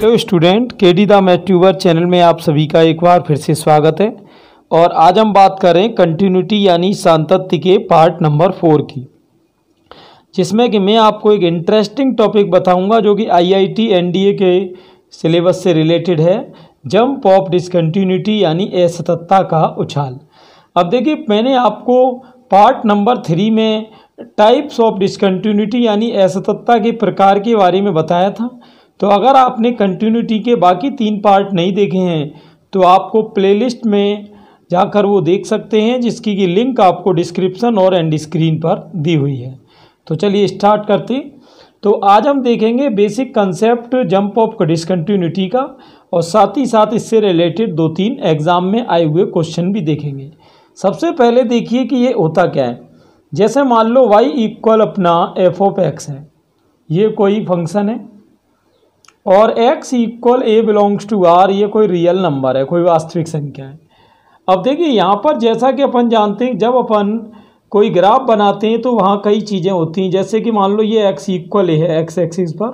Hello student, KD the math tuber channel में आप सभी का एक बार फिर से स्वागत है। और आज हम बात करें कंटिन्यूटी यानी सांतत्य के पार्ट नंबर 4 की, जिसमें कि मैं आपको एक इंटरेस्टिंग टॉपिक बताऊंगा जो कि आईआईटी एनडीए के सिलेबस से रिलेटेड है। जंप ऑफ डिसकंटिन्यूटी यानी असततता का उछाल। अब देखिए, मैंने आपको पार्ट नंबर 3 में टाइप्स ऑफ डिसकंटिन्यूटी यानी असततता के प्रकार के बारे में बताया था। तो अगर आपने कंटिन्यूटी के बाकी 3 पार्ट नहीं देखे हैं तो आपको प्लेलिस्ट में जाकर वो देख सकते हैं, जिसकी की लिंक आपको डिस्क्रिप्शन और एंड स्क्रीन पर दी हुई है। तो चलिए स्टार्ट करते। तो आज हम देखेंगे basic concept jump of discontinuity का, और साथ ही साथ इससे रिलेटेड 2-3 एग्ज़ाम में आए हुए क्वेश्चन भी देखेंगे। सबसे पहले देखिए कि ये होता क्या है। जैसे मान लो वाई इक्वल अपना f(x) है, ये कोई फंक्शन है, और x इक्वल a ∈R ये कोई रियल नंबर है, कोई वास्तविक संख्या है। अब देखिए यहाँ पर जैसा कि अपन जानते हैं, जब अपन कोई ग्राफ बनाते हैं तो वहाँ कई चीज़ें होती हैं। जैसे कि मान लो ये x इक्वल a है x एक्सिस पर,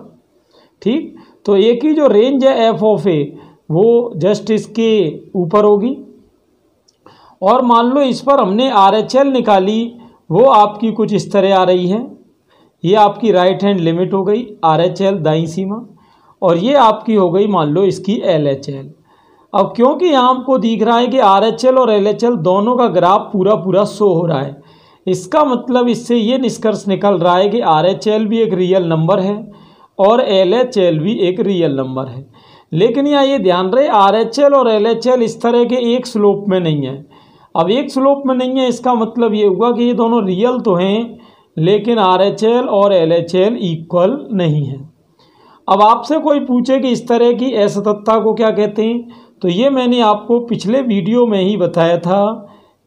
ठीक। तो a की जो रेंज है f(a) वो जस्ट इसके ऊपर होगी, और मान लो इस पर हमने RHL निकाली, वो आपकी कुछ इस तरह आ रही है। ये आपकी राइट हैंड लिमिट हो गई RHL दाईं सीमा, और ये आपकी हो गई मान लो इसकी LHL। अब क्योंकि यहाँ हमको दिख रहा है कि RHL और LHL दोनों का ग्राफ पूरा पूरा शो हो रहा है, इसका मतलब इससे ये निष्कर्ष निकल रहा है कि RHL भी एक रियल नंबर है और LHL भी एक रियल नंबर है। लेकिन यहाँ ये ध्यान रहे, RHL और LHL इस तरह के एक स्लोप में नहीं है। अब एक स्लोप में नहीं है, इसका मतलब ये हुआ कि ये दोनों रियल तो हैं, लेकिन RHL और LHL इक्वल नहीं है। अब आपसे कोई पूछे कि इस तरह की असततता को क्या कहते हैं, तो ये मैंने आपको पिछले वीडियो में ही बताया था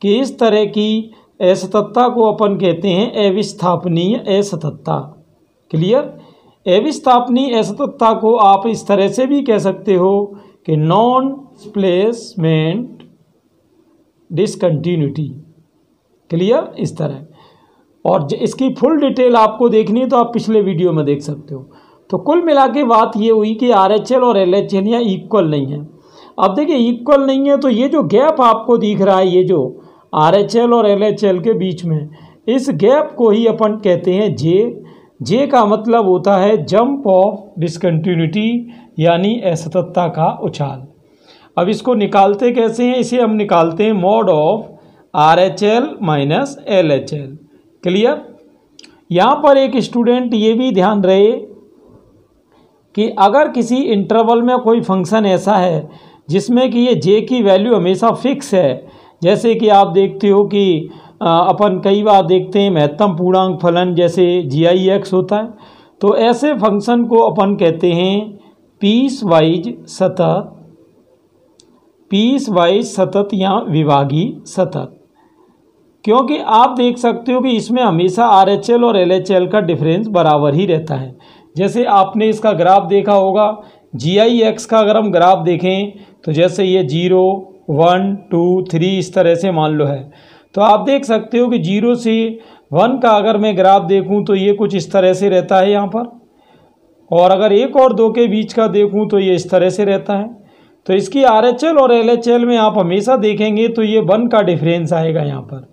कि इस तरह की असततता को अपन कहते हैं अविस्थापनीय असततता। क्लियर? अविस्थापनीय असततता को आप इस तरह से भी कह सकते हो कि नॉन डिस्प्लेसमेंट डिसकंटिन्यूटी। क्लियर? इस तरह। और इसकी फुल डिटेल आपको देखनी है तो आप पिछले वीडियो में देख सकते हो। तो कुल मिला के बात ये हुई कि RHL और LHL यहाँ इक्वल नहीं है। अब देखिए, इक्वल नहीं है तो ये जो गैप आपको दिख रहा है, ये जो RHL और LHL के बीच में, इस गैप को ही अपन कहते हैं जे का मतलब होता है जंप ऑफ डिसकंटिन्यूटी यानी असततता का उछाल। अब इसको निकालते कैसे हैं? इसे हम निकालते हैं mod of RHL - LHL। Clear? यहाँ पर एक स्टूडेंट ये भी ध्यान रहे कि अगर किसी इंटरवल में कोई फंक्शन ऐसा है जिसमें कि ये जे की वैल्यू हमेशा फिक्स है, जैसे कि आप देखते हो कि अपन कई बार देखते हैं महत्तम पूर्णांक फलन जैसे GIX होता है, तो ऐसे फंक्शन को अपन कहते हैं पीस वाइज सतत या विभागी सतत। क्योंकि आप देख सकते हो कि इसमें हमेशा RHL और LHL का डिफरेंस बराबर ही रहता है। जैसे आपने इसका ग्राफ देखा होगा, GIX का अगर हम ग्राफ देखें तो जैसे ये 0, 1, 2, 3 इस तरह से मान लो है, तो आप देख सकते हो कि 0 से 1 का अगर मैं ग्राफ देखूं तो ये कुछ इस तरह से रहता है यहाँ पर, और अगर 1 और 2 के बीच का देखूं तो ये इस तरह से रहता है। तो इसकी RHL और LHL में आप हमेशा देखेंगे तो ये 1 का डिफरेंस आएगा यहाँ पर।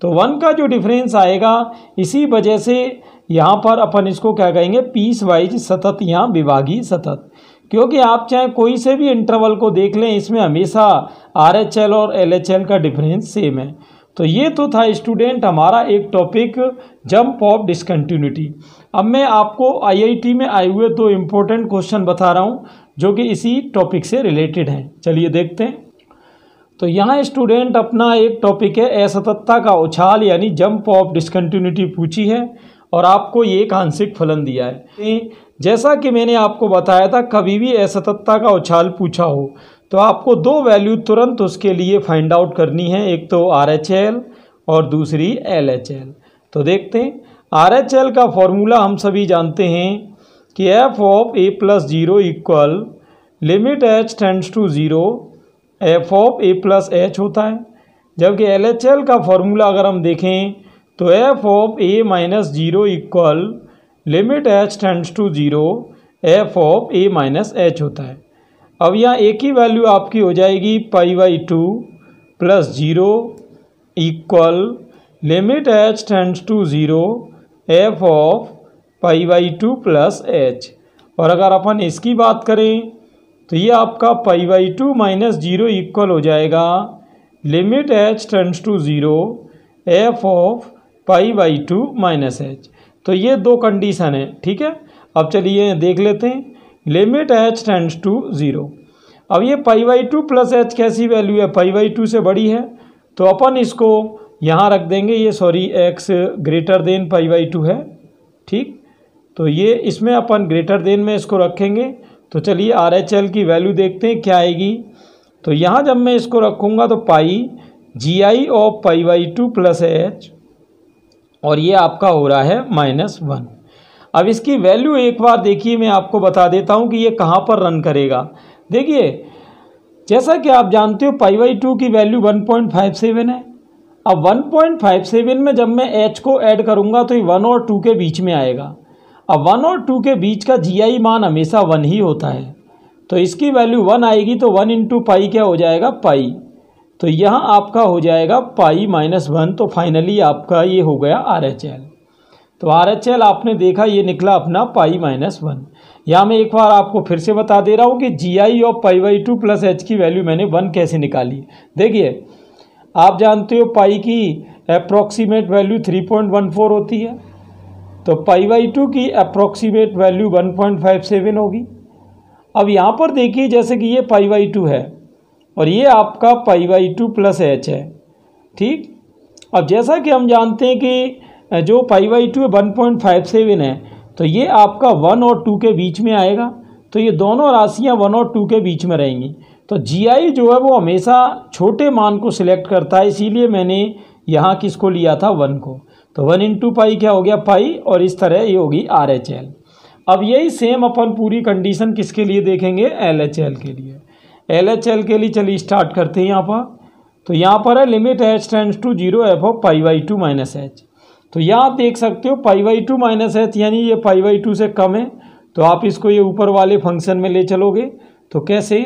तो 1 का जो डिफरेंस आएगा, इसी वजह से यहाँ पर अपन इसको क्या कहेंगे? पीस वाइज सतत या विभागी सतत। क्योंकि आप चाहे कोई से भी इंटरवल को देख लें, इसमें हमेशा RHL और LHL का डिफरेंस सेम है। तो ये तो था स्टूडेंट हमारा एक टॉपिक जंप ऑफ डिसकंटिन्यूटी। अब मैं आपको IIT में आए हुए 2 इम्पोर्टेंट क्वेश्चन बता रहा हूँ जो कि इसी टॉपिक से रिलेटेड हैं। चलिए देखते हैं। तो यहाँ स्टूडेंट अपना एक टॉपिक है असततता का उछाल यानी जंप ऑफ डिसकंटिन्यूटी पूछी है, और आपको ये आंशिक फलन दिया है। जैसा कि मैंने आपको बताया था, कभी भी असततता का उछाल पूछा हो तो आपको 2 वैल्यू तुरंत उसके लिए फाइंड आउट करनी है, एक तो RHL और दूसरी LHL। तो देखते हैं, RHL का फॉर्मूला हम सभी जानते हैं कि f(a + 0) equal limit h → 0 f(a + h) होता है। जबकि LHL का फॉर्मूला अगर हम देखें तो f(a - 0) equal limit h → 0 F of A minus H होता है। अब यहाँ ए की वैल्यू आपकी हो जाएगी pi by 2 + 0 equal limit H tends to 0 F of pi by 2 + H. और अगर अपन इसकी बात करें तो ये आपका पाई बाई 2 - 0 इक्वल हो जाएगा limit H tends to 0 F of pi by 2 - H. तो ये दो कंडीशन है, ठीक है। अब चलिए देख लेते हैं लिमिट एच टेंड्स टू 0। अब ये पाई बाई 2 + एच कैसी वैल्यू है, पाई बाई 2 से बड़ी है, तो अपन इसको यहाँ रख देंगे। ये sorry x greater than pi by 2 है, ठीक। तो ये इसमें अपन ग्रेटर देन में इसको रखेंगे। तो चलिए आर एच एल की वैल्यू देखते हैं क्या आएगी। तो यहाँ जब मैं इसको रखूँगा तो pi G I of pi by 2 + H और ये आपका हो रहा है -1। अब इसकी वैल्यू एक बार देखिए, मैं आपको बता देता हूँ कि ये कहाँ पर रन करेगा। देखिए जैसा कि आप जानते हो पाई बाई 2 की वैल्यू 1.57 है। अब 1.57 में जब मैं h को ऐड करूँगा तो ये 1 और 2 के बीच में आएगा। अब 1 और 2 के बीच का जी आई मान हमेशा 1 ही होता है, तो इसकी वैल्यू 1 आएगी। तो 1 × पाई क्या हो जाएगा, पाई। तो यहाँ आपका हो जाएगा पाई -1। तो फाइनली आपका ये हो गया आर एच एल। तो आर एच एल आपने देखा ये निकला अपना पाई -1। यहाँ मैं एक बार आपको फिर से बता दे रहा हूँ कि जी आई और पाई बाई 2 + एच की वैल्यू मैंने 1 कैसे निकाली। देखिए आप जानते हो पाई की अप्रॉक्सीमेट वैल्यू 3.14 होती है, तो पाई बाई 2 की अप्रॉक्सीमेट वैल्यू 1.57 होगी। अब यहाँ पर देखिए जैसे कि ये पाई बाई 2 है और ये आपका पाई बाई 2 + एच है, ठीक। अब जैसा कि हम जानते हैं कि जो पाई बाई 2 1.57 है, तो ये आपका 1 और 2 के बीच में आएगा। तो ये दोनों राशियाँ 1 और 2 के बीच में रहेंगी। तो जी आई जो है वो हमेशा छोटे मान को सिलेक्ट करता है, इसीलिए मैंने यहाँ किसको लिया था, 1 को। तो 1 × पाई क्या हो गया, पाई। और इस तरह ये होगी आर एच एल। अब यही सेम अपन पूरी कंडीशन किसके लिए देखेंगे, एल एच एल के लिए। एल एच एल के लिए चलिए स्टार्ट करते हैं। यहाँ पर तो यहाँ पर है limit H tends to 0 F of pi by 2 - H. तो यहाँ आप देख सकते हो पाई बाई 2 - एच यानी ये पाई बाई 2 से कम है। तो आप इसको ये ऊपर वाले फंक्शन में ले चलोगे। तो कैसे,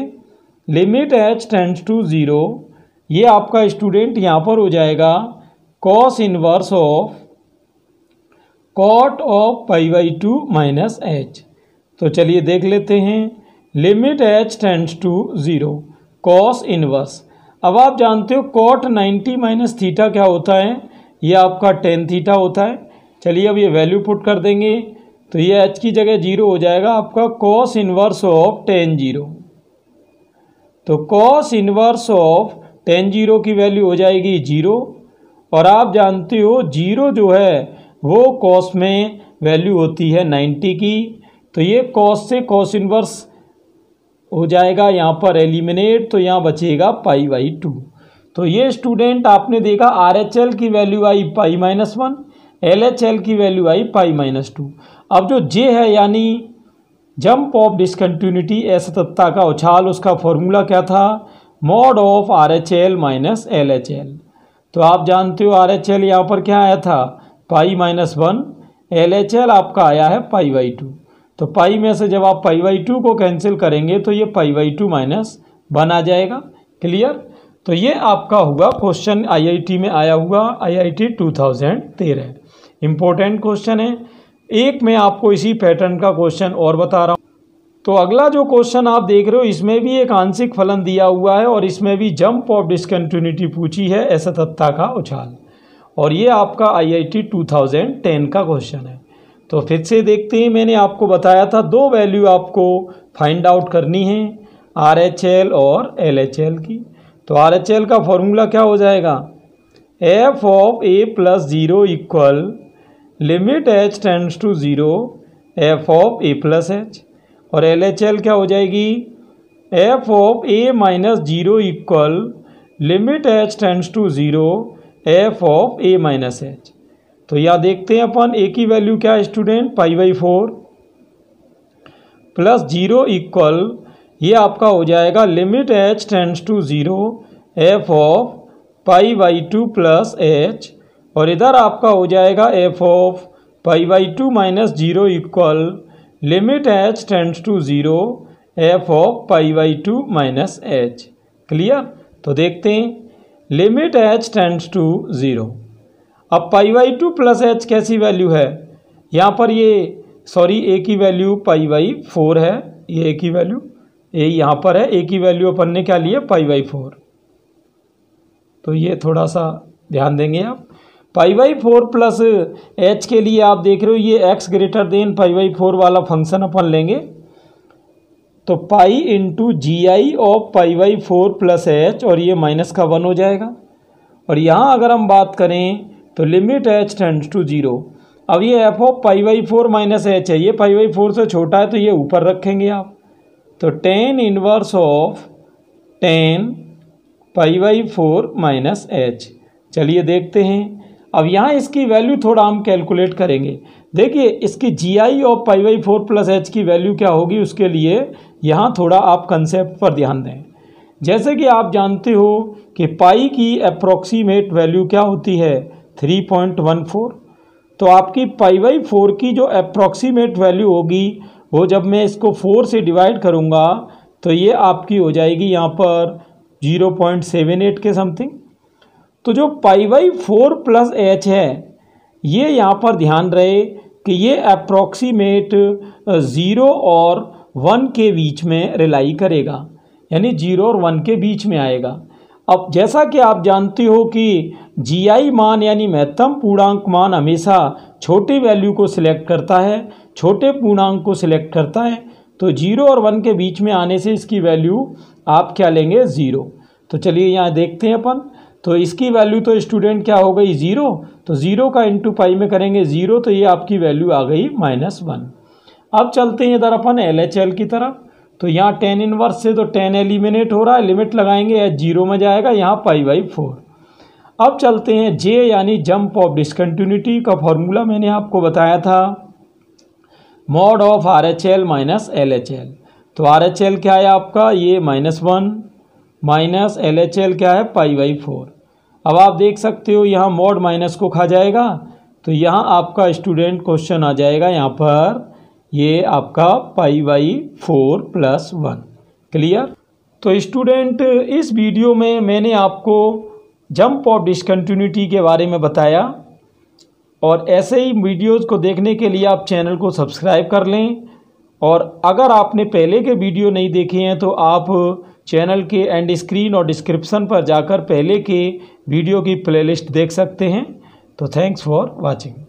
लिमिट एच टेंड्स टू 0 ये आपका स्टूडेंट यहाँ पर हो जाएगा cos inverse of cot of pi by 2 - H. तो चलिए देख लेते हैं limit H tends to 0 cos inverse. अब आप जानते हो कॉट 90 - थीटा क्या होता है, ये आपका 10 थीटा होता है। चलिए अब ये वैल्यू पुट कर देंगे तो ये एच की जगह 0 हो जाएगा आपका कॉस इनवर्स ऑफ 10 0। तो कॉस इनवर्स ऑफ 10 0 की वैल्यू हो जाएगी 0। और आप जानते हो 0 जो है वो कॉस में वैल्यू होती है 90 की। तो ये कॉस से कॉस इनवर्स हो जाएगा यहाँ पर एलिमिनेट। तो यहाँ बचेगा पाई बाई 2। तो ये स्टूडेंट आपने देखा आर एच एल की वैल्यू आई पाई -1, एल एच एल की वैल्यू आई पाई -2। अब जो जे है यानी जंप ऑफ डिसकंटिन्यूटी असततता का उछाल, उसका फॉर्मूला क्या था, mod of R H L -LHL। तो आप जानते हो आर एच एल यहाँ पर क्या आया था, पाई -1, एल एच एल आपका आया है पाई बाई 2। तो पाई में से जब आप पाई बाई 2 को कैंसिल करेंगे तो ये पाई बाई 2 - 1 आ जाएगा। क्लियर। तो ये आपका हुआ क्वेश्चन आईआईटी में आया हुआ, आईआईटी 2013 इम्पोर्टेंट क्वेश्चन है। एक मैं आपको इसी पैटर्न का क्वेश्चन और बता रहा हूँ। तो अगला जो क्वेश्चन आप देख रहे हो इसमें भी एक आंशिक फलन दिया हुआ है और इसमें भी जंप ऑफ डिसकंटिन्यूटी पूछी है असततता का उछाल, और ये आपका आईआईटी 2010 का क्वेश्चन है। तो फिर से देखते हैं, मैंने आपको बताया था दो वैल्यू आपको फाइंड आउट करनी है, आर एच एल और एल एच एल की। तो आर एच एल का फॉर्मूला क्या हो जाएगा, F of a + 0 equal limit H tends to 0 F of a + H. और एल एच एल क्या हो जाएगी, F of a -0 equal limit H tends to 0 F of a -h. तो यहाँ देखते हैं अपन ए की वैल्यू क्या है स्टूडेंट, पाई बाई 4 + 0 इक्वल ये आपका हो जाएगा limit H tends to 0 F of pi by 2 + H. और इधर आपका हो जाएगा F of pi by 2 - 0 equal limit H tends to zero F of pi by two minus H. Clear. तो देखते हैं limit H tends to zero. अब pi by two plus H कैसी वैल्यू है यहाँ पर, ये सॉरी ए की वैल्यू पाई बाई फोर है, ये ए की वैल्यू ए यहाँ पर है, ए की वैल्यू अपन ने क्या लिया पाई बाई फोर। तो ये थोड़ा सा ध्यान देंगे आप, pi by four plus H के लिए आप देख रहे हो ये x greater than pi by four वाला फंक्शन अपन लेंगे। तो pi into G I of pi by four plus H और ये माइनस का वन हो जाएगा। और यहाँ अगर हम बात करें तो limit H tends to zero, अब ये F of pi by four minus H है, ये पाई बाई फोर से छोटा है तो ये ऊपर रखेंगे आप। तो tan inverse of tan pi by four minus H. चलिए देखते हैं अब यहाँ इसकी वैल्यू थोड़ा हम कैलकुलेट करेंगे। देखिए इसकी जी आई और pi by four plus H की वैल्यू क्या होगी, उसके लिए यहाँ थोड़ा आप कंसेप्ट पर ध्यान दें। जैसे कि आप जानते हो कि पाई की अप्रोक्सीमेट वैल्यू क्या होती है 3.14। तो आपकी पाई बाई फोर की जो अप्रोक्सीमेट वैल्यू होगी वो जब मैं इसको 4 से डिवाइड करूँगा तो ये आपकी हो जाएगी यहाँ पर 0.78 के समथिंग। तो जो pi by four plus H है ये यहाँ पर ध्यान रहे कि ये अप्रोक्सीमेट 0 और 1 के बीच में रिलाई करेगा, यानी 0 और 1 के बीच में आएगा। अब जैसा कि आप जानते हो कि जी आई मान यानी महत्तम पूर्णांक मान हमेशा छोटे वैल्यू को सिलेक्ट करता है, छोटे पूर्णांक को सिलेक्ट करता है। तो 0 और 1 के बीच में आने से इसकी वैल्यू आप क्या लेंगे 0। तो चलिए यहाँ देखते हैं अपन, तो इसकी वैल्यू तो स्टूडेंट क्या हो गई 0। तो 0 का इंटू पाई में करेंगे 0, तो ये आपकी वैल्यू आ गई -1। अब चलते हैं इधर अपन LHL की तरफ। तो यहाँ टेन इनवर्स से तो 10 एलिमिनेट हो रहा है, लिमिट लगाएंगे एच 0 में जाएगा, यहाँ पाई बाई 4। अब चलते हैं J यानी जंप ऑफ डिसकंटिन्यूटी का फॉर्मूला मैंने आपको बताया था mod of RHL minus LHL। तो RHL क्या है आपका ये -1 माइनस LHL क्या है पाई बाई 4। अब आप देख सकते हो यहाँ मॉड माइनस को खा जाएगा, तो यहाँ आपका स्टूडेंट क्वेश्चन आ जाएगा यहाँ पर ये आपका पाई बाई 4 प्लस 1। क्लियर। तो स्टूडेंट इस वीडियो में मैंने आपको जंप ऑफ डिसकंटिन्यूटी के बारे में बताया, और ऐसे ही वीडियोज़ को देखने के लिए आप चैनल को सब्सक्राइब कर लें। और अगर आपने पहले के वीडियो नहीं देखे हैं तो आप चैनल के एंड स्क्रीन और डिस्क्रिप्शन पर जाकर पहले के वीडियो की प्लेलिस्ट देख सकते हैं। तो थैंक्स फॉर वाचिंग।